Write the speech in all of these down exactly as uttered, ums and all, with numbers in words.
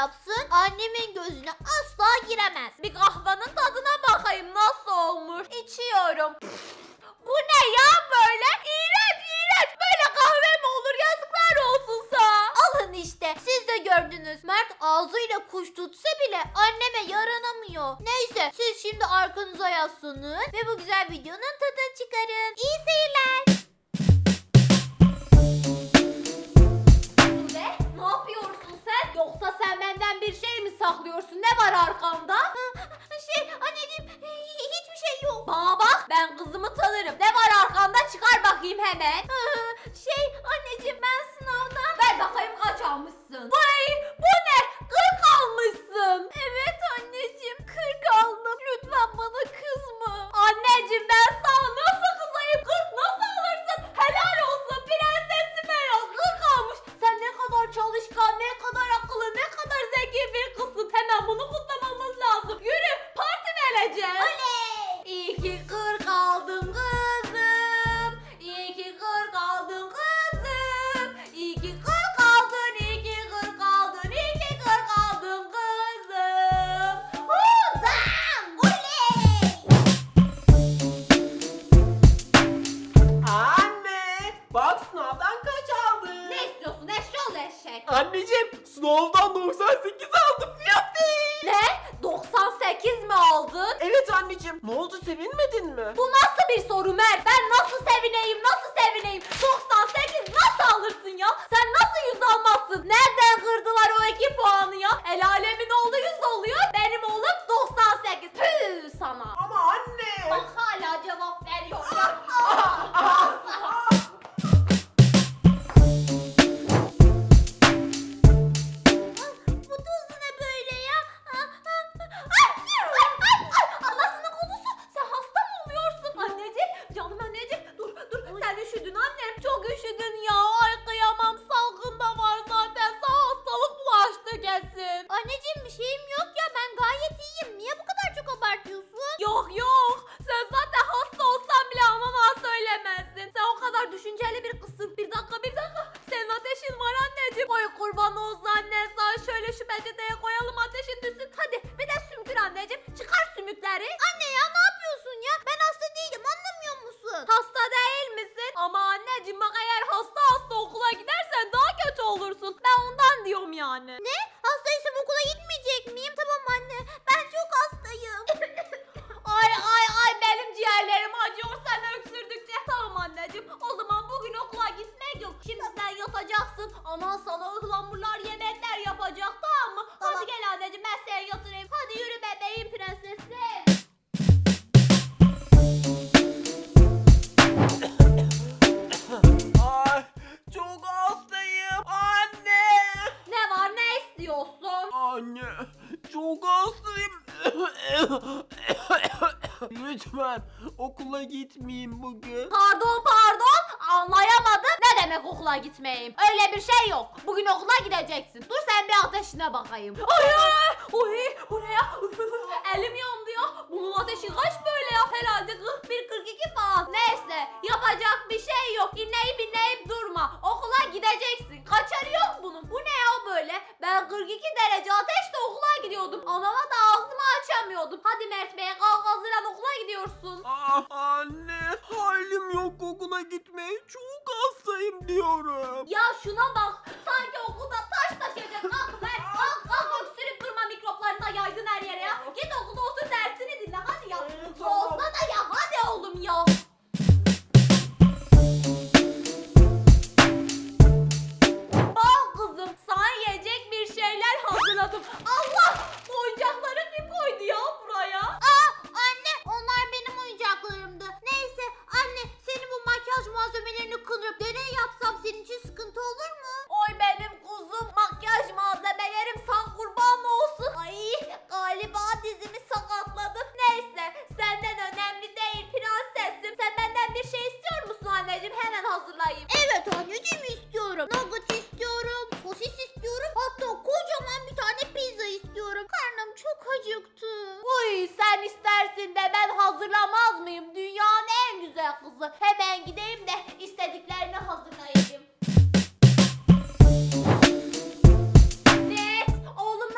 yapsın, annemin gözüne asla giremez. Bir kahvanın tadına bakayım nasıl olmuş. İçiyorum. Bu ne ya böyle? İğrenç iğrenç. Böyle kahve mi olur? Yazıklar olsun sana. Alın işte. Siz de gördünüz. Mert ağzıyla kuş tutsa bile anneme yaranamıyor. Neyse siz şimdi arkanıza yaslanın ve bu güzel videonun tadını çıkarın. İyi seyirler. Ne yapıyorsun sen? Yoksa sen benden bir şey mi saklıyorsun? Ne var arkamda? Şey anneciğim hiçbir şey yok. Bana bak, ben kızımı tanırım. Ne var arkanda çıkar bakayım hemen. Şey anneciğim ben sınavdan. Ver bakayım kaç almışsın. Vay bu ne? Kırk almışsın. Evet anneciğim kırk aldım. Lütfen bana kızma. Anneciğim ben sana nasıl kızayım? Kırk nasıl alırsın? Helal olsun prensesim helal. Kırk almış. Sen ne kadar çalışkan, ne kadar akıllı, ne kadar zeki bir kızsın. Hemen bunu kutlamamız lazım. Yürü parti vereceğiz. Oley. İyi ki kırk aldım kızım. İyi ki kırk aldım kızım. İyi ki kırk aldın, iyi ki kırk aldın, iyi ki kırk aldın kızım. Huzam. Oley. Anne, bak sınavdan kaç aldın? Ne istiyorsun eşşoğlu eşek? Anneciğim, sınavdan doksan sekiz aldım. Yaptım. Ne? doksan sekiz mi aldın? Evet anneciğim. Ne oldu sevinmedin mi? Bu nasıl bir soru Mert? Ben nasıl sevineyim? Nasıl sevineyim? doksan sekiz nasıl alırsın ya? Sen nasıl yüz almazsın? Nereden kırdılar o iki puanı ya? El alemin oğlu yüz oluyor. Benim oğlum doksan sekiz. Püh sana. Ama anne. Bak hala cevap veriyor ya. Lütfen okula gitmeyeyim bugün. Pardon pardon anlayamadım. Ne demek okula gitmeyeyim? Öyle bir şey yok. Bugün okula gideceksin. Dur sen bir ateşine bakayım. Ay ay oraya. Elim yandı ya. Bunun ateşi kaç böyle ya? Herhalde kırk bir kırk iki falan. Neyse yapacak bir şey yok. İnleyip inleyip durma. Okula gideceksin. Kaçarı yok bunun. Bu ne ya böyle? Ben kırk iki derece ateşte okula gidiyordum. Anama da ağzımı açamıyordum. Hadi Mert Bey kalk hazırlan okula gidiyorsun. Ah anne halim yok okula gitmeye. Çok hastayım diyorum. Ya şuna bak. Sanki okulda taş taşıyacak. Kalk Mert kalk kalk öksürüp durma mikroplarını da yaydın her yere ya. Git okulda otur dersini dinle. Hadi ya. Olsa da ya. Hadi oğlum ya. Allah! Oyuncaklarım ne koydu ya buraya? Aa! Anne! Onlar benim oyuncaklarımdı. Neyse anne senin bu makyaj malzemelerini kırıp deney yapsam senin için sıkıntı olur mu? Oy benim kuzum! Makyaj malzemelerim san kurban mı olsun? Ay! Galiba dizimi sakatladım. Neyse senden önemli değil prensesim. Sen benden bir şey istiyor musun anneciğim? Hemen hazırlayayım. Evet anneciğim istiyorum. Nugget istiyorum. Sosis istiyorum. Hatta kocaman bir tane pizza istiyorum. Karnım çok acıktı. Uy sen istersin de ben hazırlamaz mıyım? Dünyanın en güzel kızı. Hemen gideyim de istediklerini hazırlayayım. Ne? Oğlum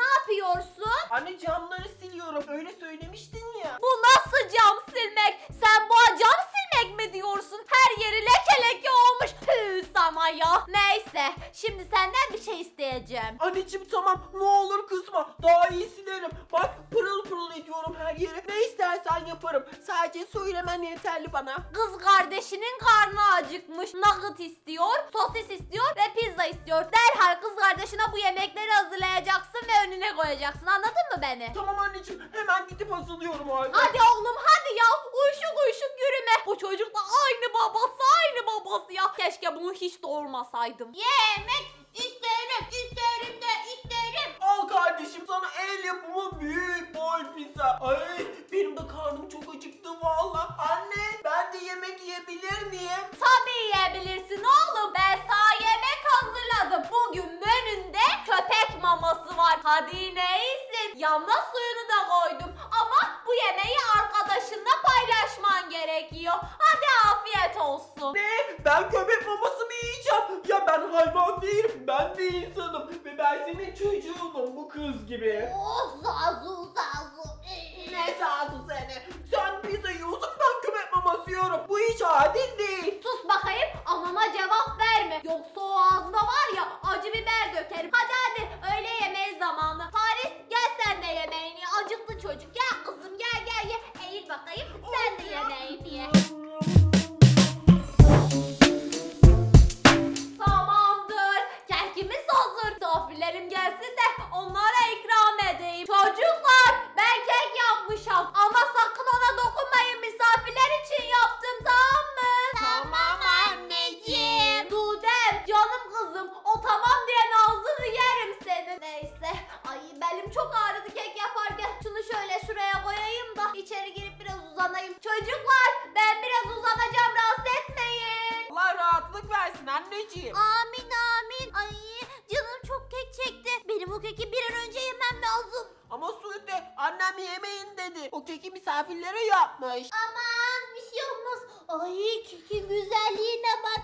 kız ama ya. Neyse şimdi senden bir şey isteyeceğim. Anneciğim tamam, ne olur kızma, daha iyi silerim. Bak pırıl pırıl ediyorum her yeri. Ne istersen yaparım, sadece söylemen yeterli bana. Kız kardeşinin karnı acıkmış. Nugget istiyor, sosis istiyor ve pizza istiyor. Derhal kız kardeşine bu yemekleri hazırlayacaksın ve önüne koyacaksın, anladın mı beni? Tamam anneciğim, hemen gidip hazırlıyorum abi. Hadi oğlum hadi ya, uyuşuk uyuşuk yürüme. Bu çocuk da aynı babası aynı babası ya. Keşke bunu hiç doğurmasaydım. Yemek isterim, isterim de isterim. Al kardeşim sana el yapımı büyük boy pizza. Ay benim de karnım çok acıktı valla. Anne ben de yemek yiyebilir miyim? Tabii yiyebilirsin oğlum, ben sana yemek hazırladım. Bugün menünde köpek maması var. Hadi yine iyisin. Yanına suyunu da koydum ama bu yemeği arkadaşınla paylaşman gerekiyor. Hadi afiyet olsun. Ne? Ben köpek maması mı yiyeceğim? Ya ben hayvan değilim, ben de insanım ve ben senin çocuğunum bu kız gibi. Oh zazu zazu. Ne zazu seni? Sen pizza yiyorsun, ben köpek maması yiyorum. Bu hiç adil değil. Sus bakayım, anama cevap verme. Yoksa o ağzına var ya acı biber dökerim. Hadi hadi öğle yemeği zamanı. Paris gel sen de yemeğini. Acıklı çocuk, gel kızım gel gel ye. Eğil bakayım sen de yemeğini ye. Tamamdır. Kekimiz hazır. Misafirlerim gelsin de onlara ikram edeyim. Çocuklar ben kek yapmışım ama sakın ona dokunmayın, misafirler için yaptım tamam mı? Tamam anneciğim. Dudem canım kızım, o tamam diyen ağzını yerim senin. Neyse ay belim çok ağrıdı kek yaparken. Şunu şöyle şuraya koyayım da içeri girip biraz uzanayım. Çocuklar ben biraz uzanacağım, rahatsız etmeyin. Allah rahatlık versin anneciğim. Amin amin. Ay canım çok kek çekti. Benim o keki bir an önce yemem lazım. Ama Sude annem yemeyin dedi. O keki misafirlere yapmış. Aman bir şey olmaz. Ay kekin güzelliğine bak.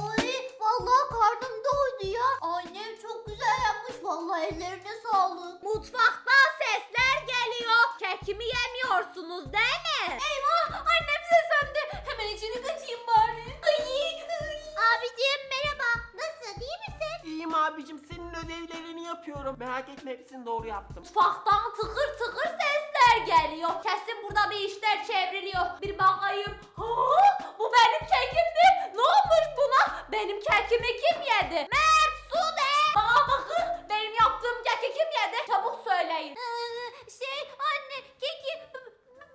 Ay vallahi karnım doydu ya. Annem çok güzel yapmış. Vallahi ellerine sağlık. Mutfaktan sesler geliyor. Kekimi yemiyorsunuz değil mi? Eyvah annem size söndü. Hemen içini kaçayım bari. Ay, ay. Abicim merhaba. Nasıl iyi misin? İyiyim abicim, senin ödevlerini yapıyorum. Merak etme hepsini doğru yaptım. Mutfaktan tıkır tıkır sesler geliyor. Kesin burada bir işler çevriliyor. Bir bakayım. Ha, bu benim kekimdi. Ne olmuş buna? Benim kekimi kim yedi? Mert, Sude. Bana bakın, benim yaptığım keki kim yedi? Çabuk söyleyin. Ee, şey anne keki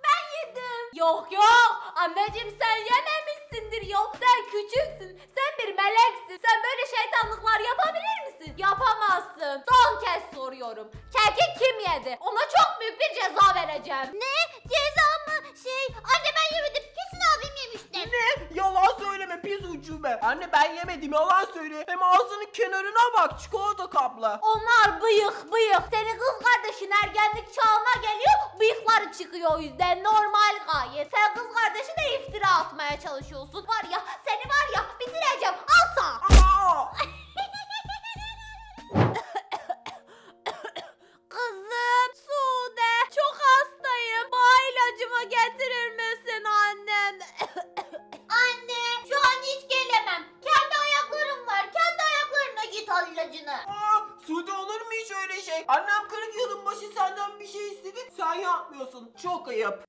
ben yedim. Yok yok anneciğim sen yememişsindir ya. Sen küçüksün, sen bir meleksin. Sen böyle şeytanlıklar yapabilir misin? Yapamazsın. Son kez soruyorum, keki kim yedi? Ona çok büyük bir ceza vereceğim. Ne? Ceza mı? Şey anne ben yemedim, kesin abim yemişti. Ne? Yalan söyleme pis ucube. Anne ben yemedim, yalan söyle. Hem ağzının kenarına bak, çikolata kaplı. Onlar bıyık bıyık. Senin kız kardeşin ergenlik çağına geliyor, bıyıkları çıkıyor o yüzden. Normal gayet. Sen kız kardeşine iftira atmaya çalışıyorsun. Var ya seni var ya bitireceğim. Al sana. Kızım Sude çok hastayım, bana ilacımı getirir misin annem? Anne şu an hiç gelemem, kendi ayaklarım var, kendi ayaklarına git al ilacını. Aa, Sude olur mu hiç öyle şey? Annem kırk yılın başı senden bir şey istedi, sen yapmıyorsun, çok ayıp.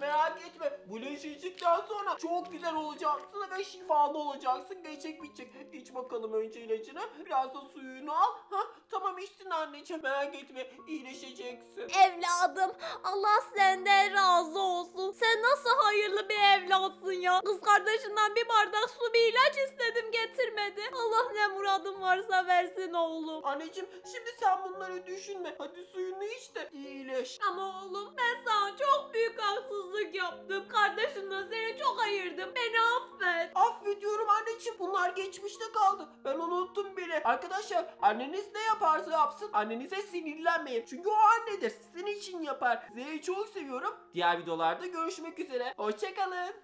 Merak etme, bu ilacı içtikten sonra çok güzel olacaksın ve şifalı olacaksın. Geçecek bitecek. İç bakalım önce ilacını, biraz da suyunu al. Ha, tamam içtin anneciğim, merak etme iyileşeceksin. Evladım Allah senden razı olsun. Sen nasıl hayırlı bir evlatsın ya. Kız kardeşinden bir bardak su bir ilaç istedim getirmedi. Allah ne muradın varsa versin oğlum. Anneciğim şimdi sen bunları düşünme. Hadi suyunu iç de iyileş. Ama oğlum ben sana çok büyük haksızlık yaptım. Kardeşimle seni çok ayırdım. Beni affet. Affediyorum anneciğim. Bunlar geçmişte kaldı. Ben unuttum bile. Arkadaşlar anneniz ne yaparsa yapsın annenize sinirlenmeyin. Çünkü o annedir. Sizin için yapar. Sizi çok seviyorum. Diğer videolarda görüşmek üzere. Hoşçakalın.